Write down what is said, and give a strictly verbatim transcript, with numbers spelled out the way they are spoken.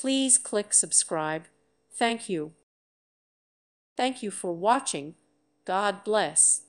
Please click subscribe. Thank you. Thank you for watching. God bless.